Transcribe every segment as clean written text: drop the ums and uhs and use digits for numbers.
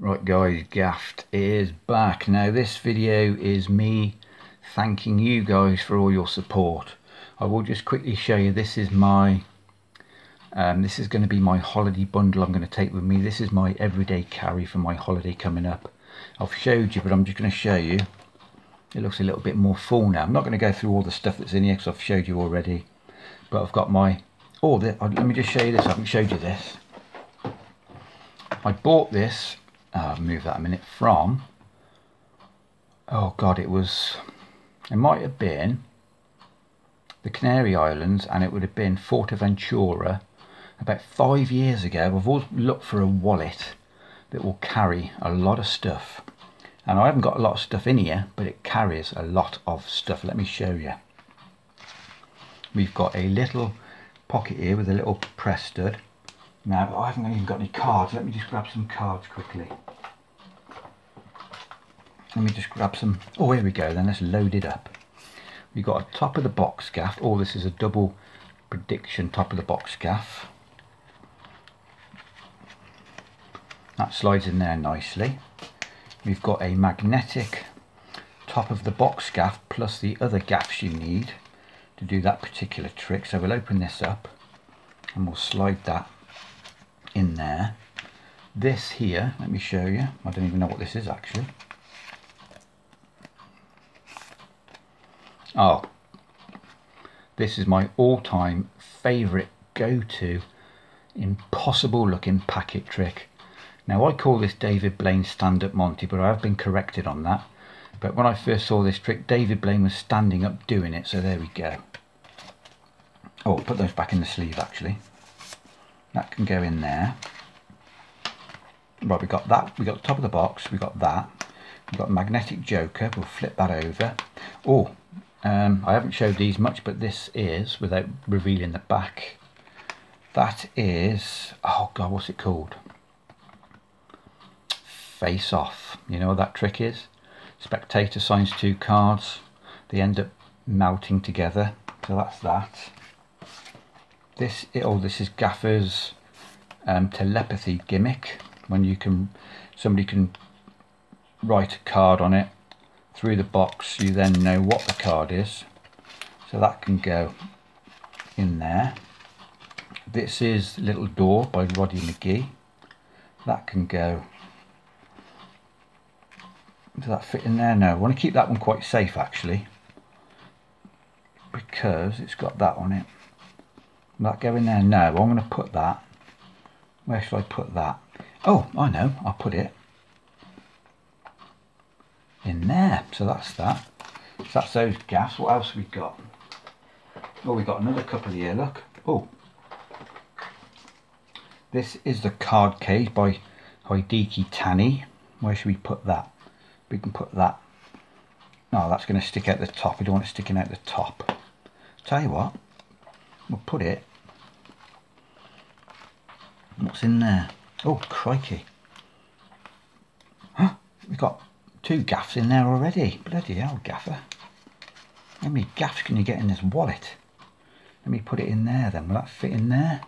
Right guys, Gaffed is back. Now this video is me thanking you guys for all your support. I will just quickly show you, this is my this is going to be my holiday bundle I'm going to take with me. This is my everyday carry for my holiday coming up. I've showed you, but I'm just going to show you. It looks a little bit more full now. I'm not going to go through all the stuff that's in here because I've showed you already. But I've got my, let me just show you this, I haven't showed you this. I bought this, move that a minute, from, oh god, it might have been the Canary Islands, and it would have been Fortaventura about 5 years ago. I've always looked for a wallet that will carry a lot of stuff, and I haven't got a lot of stuff in here, but it carries a lot of stuff. Let me show you. We've got a little pocket here with a little press stud. Now, I haven't even got any cards. Let me just grab some cards quickly. Let me just grab some. Oh, here we go then. Let's load it up. We've got a top of the box gaff. Oh, this is a double prediction top of the box gaff. That slides in there nicely. We've got a magnetic top of the box gaff plus the other gaffs you need to do that particular trick. So we'll open this up and we'll slide that in there. This here, let me show you, I don't even know what this is actually. Oh, this is my all-time favorite go-to impossible looking packet trick. Now I call this David Blaine stand-up Monty, but I have been corrected on that. But when I first saw this trick, David Blaine was standing up doing it, so there we go. Oh, put those back in the sleeve actually. That can go in there. Right, we got that, we got the top of the box, we got that, we got Magnetic Joker, we'll flip that over. Oh, I haven't showed these much, but this is, without revealing the back, that is, oh god, what's it called? Face off. You know what that trick is? Spectator signs two cards, they end up melting together, so that's that. This is Gaffer's telepathy gimmick, when you can, somebody can write a card on it through the box, you then know what the card is, so that can go in there. This is Little Door by Roddy McGee, that can go, does that fit in there? No, I want to keep that one quite safe actually, because it's got that on it. Will that go in there? No, I'm going to put that. Where should I put that? Oh, I know, I'll put it in there. So that's that. So that's those gaffes. What else we got? Oh, we got another couple here, look. Oh. This is the card cage by Hideki Tani. Where should we put that? We can put that. No, that's going to stick out the top. We don't want it sticking out the top. Tell you what, we'll put it. What's in there? Oh, crikey. Huh? We've got two gaffes in there already. Bloody hell, Gaffer. How many gaffes can you get in this wallet? Let me put it in there then. Will that fit in there?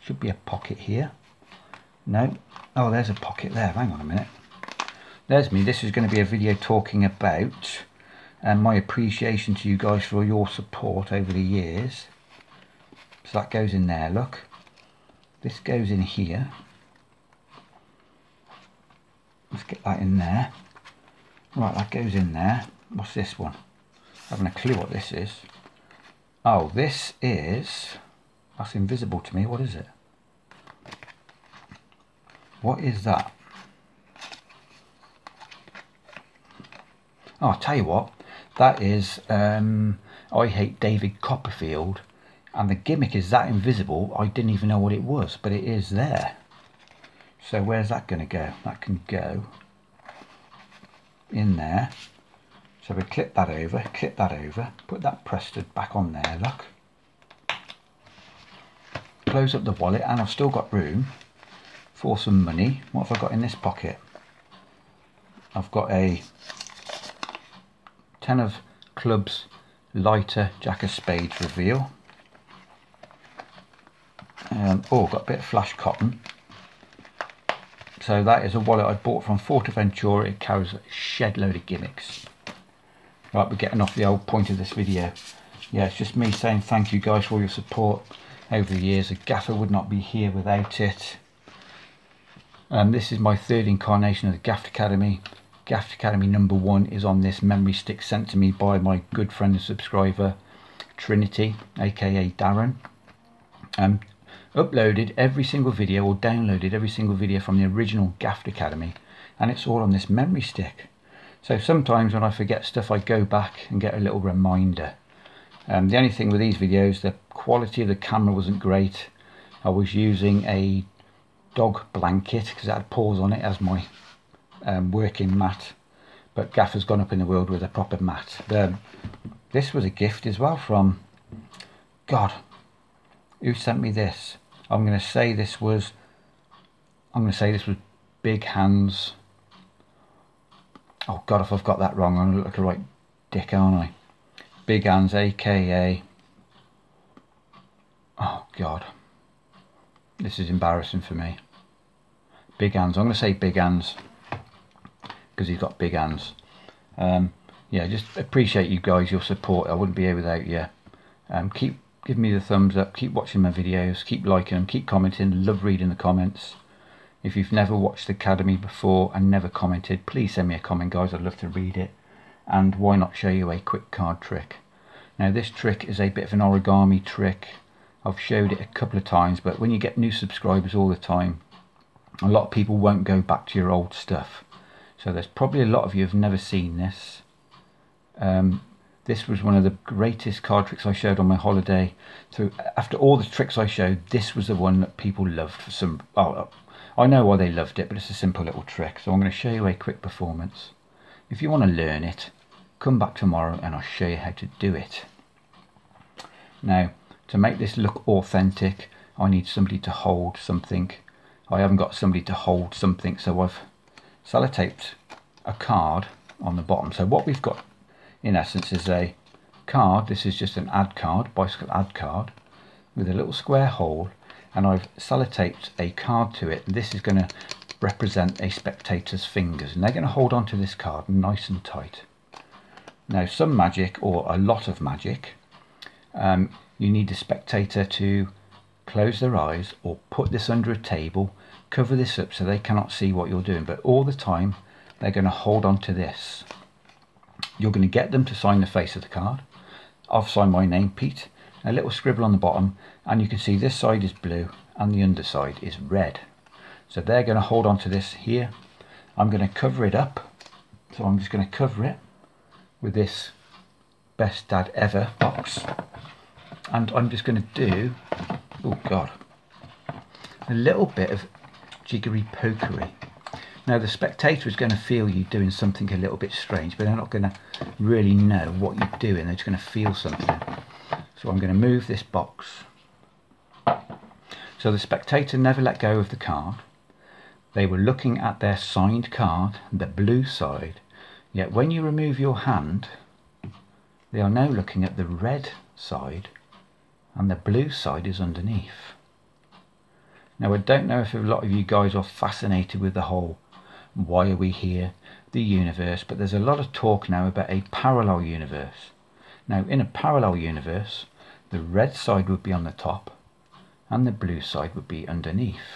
Should be a pocket here. No. Oh, there's a pocket there. Hang on a minute. There's me. This is going to be a video talking about my appreciation to you guys for all your support over the years. So that goes in there, look. This goes in here. Let's get that in there. Right, that goes in there. What's this one? I haven't a clue what this is. Oh, this is... that's invisible to me. What is it? What is that? Oh, I'll tell you what. That is... I Hate David Copperfield. And the gimmick is that invisible, I didn't even know what it was, but it is there. So where's that going to go? That can go in there. So we clip that over, put that press stud back on there, look. Close up the wallet, and I've still got room for some money. What have I got in this pocket? I've got a 10 of clubs, lighter, jack of spades reveal. Oh, got a bit of flash cotton. So that is a wallet I bought from Fortaventura. It carries a shed load of gimmicks. Right, we're getting off the old point of this video. Yeah, it's just me saying thank you guys for all your support over the years. A gaffer would not be here without it. And this is my third incarnation of the Gaffed Academy. Gaffed Academy #1 is on this memory stick sent to me by my good friend and subscriber Trinity, aka Darren. Uploaded every single video, or downloaded every single video from the original Gaffed Academy, and it's all on this memory stick. So sometimes when I forget stuff, I go back and get a little reminder. The only thing with these videos, the quality of the camera wasn't great. I was using a dog blanket because it had paws on it as my working mat, but Gaffer's gone up in the world with a proper mat. This was a gift as well from, God, who sent me this? I'm going to say this was Big Hands. Oh God, if I've got that wrong, I'm going to look like a right dick, aren't I? Big Hands, aka, oh God, this is embarrassing for me. Big Hands. I'm going to say Big Hands because he's got big hands. Yeah, just appreciate you guys, your support. I wouldn't be here without you. Keep giving me the thumbs up. Keep watching my videos. Keep liking them. Keep commenting. Love reading the comments. If you've never watched the Academy before and never commented, please send me a comment, guys. I'd love to read it. And why not show you a quick card trick? Now, this trick is a bit of an origami trick. I've showed it a couple of times, but when you get new subscribers all the time, a lot of people won't go back to your old stuff. So there's probably a lot of you have never seen this. This was one of the greatest card tricks I showed on my holiday. So after all the tricks I showed, this was the one that people loved for some... Oh, I know why they loved it, but it's a simple little trick. So I'm going to show you a quick performance. If you want to learn it, come back tomorrow and I'll show you how to do it. Now, to make this look authentic, I need somebody to hold something. I haven't got somebody to hold something, so I've sellotaped a card on the bottom. So what we've got in essence is a card. This is just an ad card, bicycle ad card, with a little square hole, and I've sellotaped a card to it. This is going to represent a spectator's fingers, and they're going to hold on to this card nice and tight. Now, some magic, or a lot of magic, you need the spectator to close their eyes or put this under a table, cover this up so they cannot see what you're doing, but all the time they're going to hold on to this. You're going to get them to sign the face of the card. I've signed my name, Pete, a little scribble on the bottom, and you can see this side is blue and the underside is red. So they're going to hold on to this here. I'm going to cover it up, so I'm just going to cover it with this Best Dad Ever box, and I'm just going to do, oh God, a little bit of jiggery pokery. Now, the spectator is going to feel you doing something a little bit strange, but they're not going to really know what you're doing. They're just going to feel something. So I'm going to move this box. So the spectator never let go of the card. They were looking at their signed card, the blue side. Yet when you remove your hand, they are now looking at the red side, and the blue side is underneath. Now, I don't know if a lot of you guys are fascinated with the whole why are we here, the universe, but there's a lot of talk now about a parallel universe. Now, in a parallel universe, the red side would be on the top and the blue side would be underneath.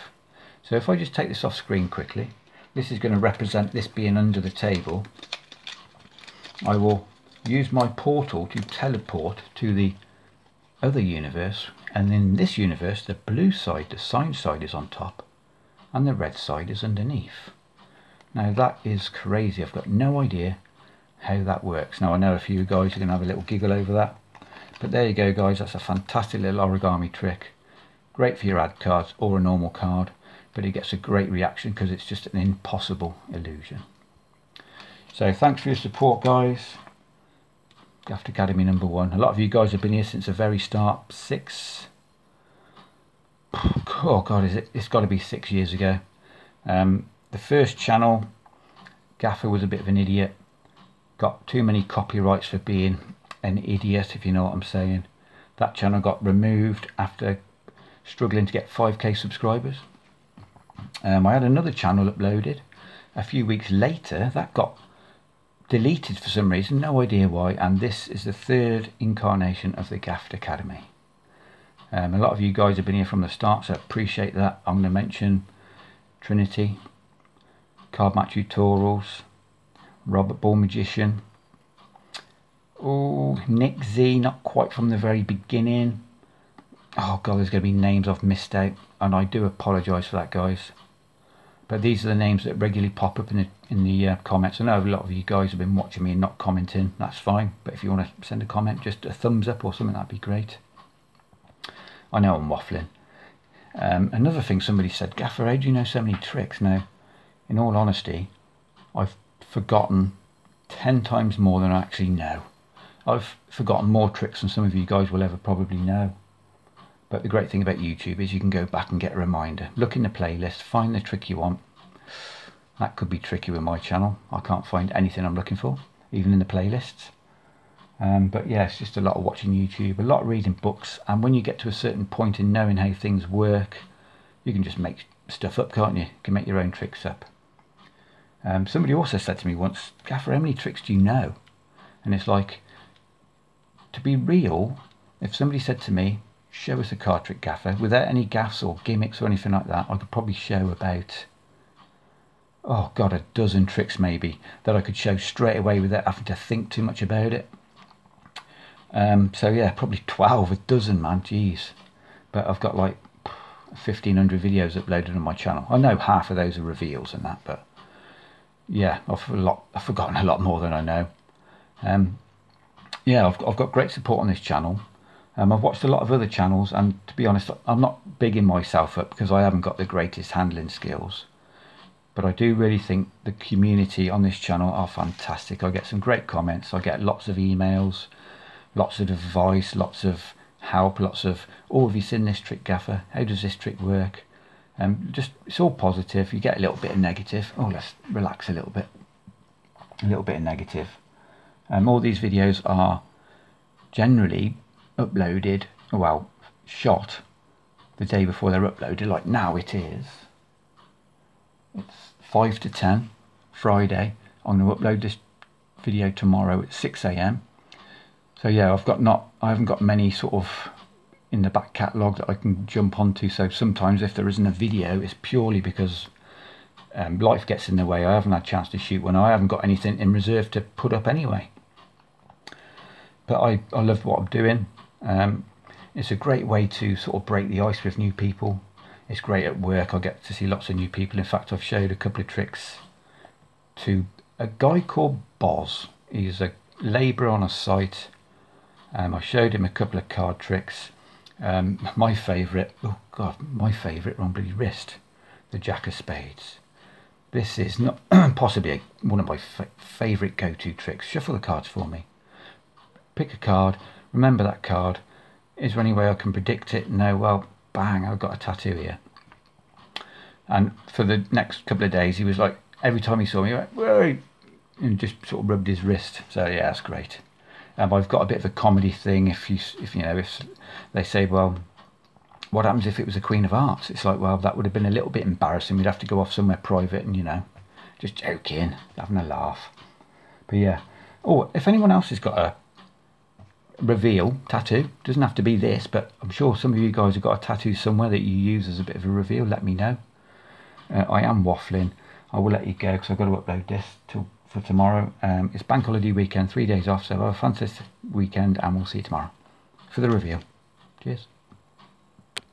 So if I just take this off screen quickly, this is going to represent this being under the table. I will use my portal to teleport to the other universe, and in this universe the blue side, the signed side, is on top and the red side is underneath. Now, that is crazy. I've got no idea how that works. Now, I know a few guys are going to have a little giggle over that, but there you go, guys. That's a fantastic little origami trick. Great for your ad cards or a normal card, but it gets a great reaction because it's just an impossible illusion. So thanks for your support, guys. Gaffed Academy #1. A lot of you guys have been here since the very start. Oh God, it's got to be 6 years ago. The first channel, Gaffer was a bit of an idiot. Got too many copyrights for being an idiot, if you know what I'm saying. That channel got removed after struggling to get 5K subscribers. I had another channel uploaded a few weeks later that got deleted for some reason, no idea why, and this is the third incarnation of the Gaffed Academy. A lot of you guys have been here from the start, so I appreciate that. I'm going to mention Trinity, Card Match Tutorials, Robert Ball Magician, oh, Nick Z, not quite from the very beginning. Oh god, there's going to be names I've missed out, and I do apologise for that, guys. But these are the names that regularly pop up in the comments. I know a lot of you guys have been watching me and not commenting. That's fine. But if you want to send a comment, just a thumbs up or something, that'd be great. I know I'm waffling. Another thing somebody said, Gaffer, how do you know so many tricks? Now, in all honesty, I've forgotten 10 times more than I actually know. I've forgotten more tricks than some of you guys will ever probably know. But the great thing about YouTube is you can go back and get a reminder. Look in the playlist, find the trick you want. That could be tricky with my channel. I can't find anything I'm looking for, even in the playlists. But yeah, it's just a lot of watching YouTube, a lot of reading books. And when you get to a certain point in knowing how things work, you can just make stuff up, can't you? You can make your own tricks up. Somebody also said to me once, Gaffer, how many tricks do you know? And it's like, to be real, if somebody said to me, show us a card trick, Gaffer, without any gaffs or gimmicks or anything like that, I could probably show about, oh god, a dozen tricks maybe that I could show straight away without having to think too much about it. So yeah, probably 12, a dozen, man, jeez. But I've got like 1500 videos uploaded on my channel. I know half of those are reveals and that, but yeah, I've forgotten a lot more than I know. Yeah, I've got great support on this channel. I've watched a lot of other channels, and to be honest, I'm not bigging myself up because I haven't got the greatest handling skills. But I do really think the community on this channel are fantastic. I get some great comments, I get lots of emails, lots of advice, lots of help, lots of, oh, have you seen this trick, Gaffer? How does this trick work? Just, it's all positive. You get a little bit of negative. Oh, let's relax a little bit. A little bit of negative. All these videos are generally uploaded, well, shot the day before they're uploaded, like now it is. It's 5 to 10 Friday. I'm going to upload this video tomorrow at 6 a.m. So yeah, I haven't got many sort of in the back catalogue that I can jump onto, so sometimes if there isn't a video, it's purely because life gets in the way. I haven't had a chance to shoot one. I haven't got anything in reserve to put up anyway. But I love what I'm doing. It's a great way to sort of break the ice with new people. It's great at work. I get to see lots of new people. In fact, I've showed a couple of tricks to a guy called Boz. He's a labourer on a site. I showed him a couple of card tricks. My favourite, oh god, my favourite on bloody wrist, the Jack of Spades. This is not possibly one of my favourite go-to tricks. Shuffle the cards for me. Pick a card. Remember that card. Is there any way I can predict it? No. Well, bang, I've got a tattoo here. And for the next couple of days, he was like, every time he saw me, he went, whoa, and just sort of rubbed his wrist. So yeah, that's great. I've got a bit of a comedy thing. If they say, well, what happens if it was a Queen of Hearts? It's like, well, that would have been a little bit embarrassing. We'd have to go off somewhere private and, you know, just joking, having a laugh. But yeah. Oh, if anyone else has got a reveal tattoo, doesn't have to be this, but I'm sure some of you guys have got a tattoo somewhere that you use as a bit of a reveal, let me know. I am waffling. I will let you go because I've got to upload this for tomorrow. It's bank holiday weekend, 3 days off, so have a fantastic weekend and we'll see you tomorrow for the reveal. Cheers.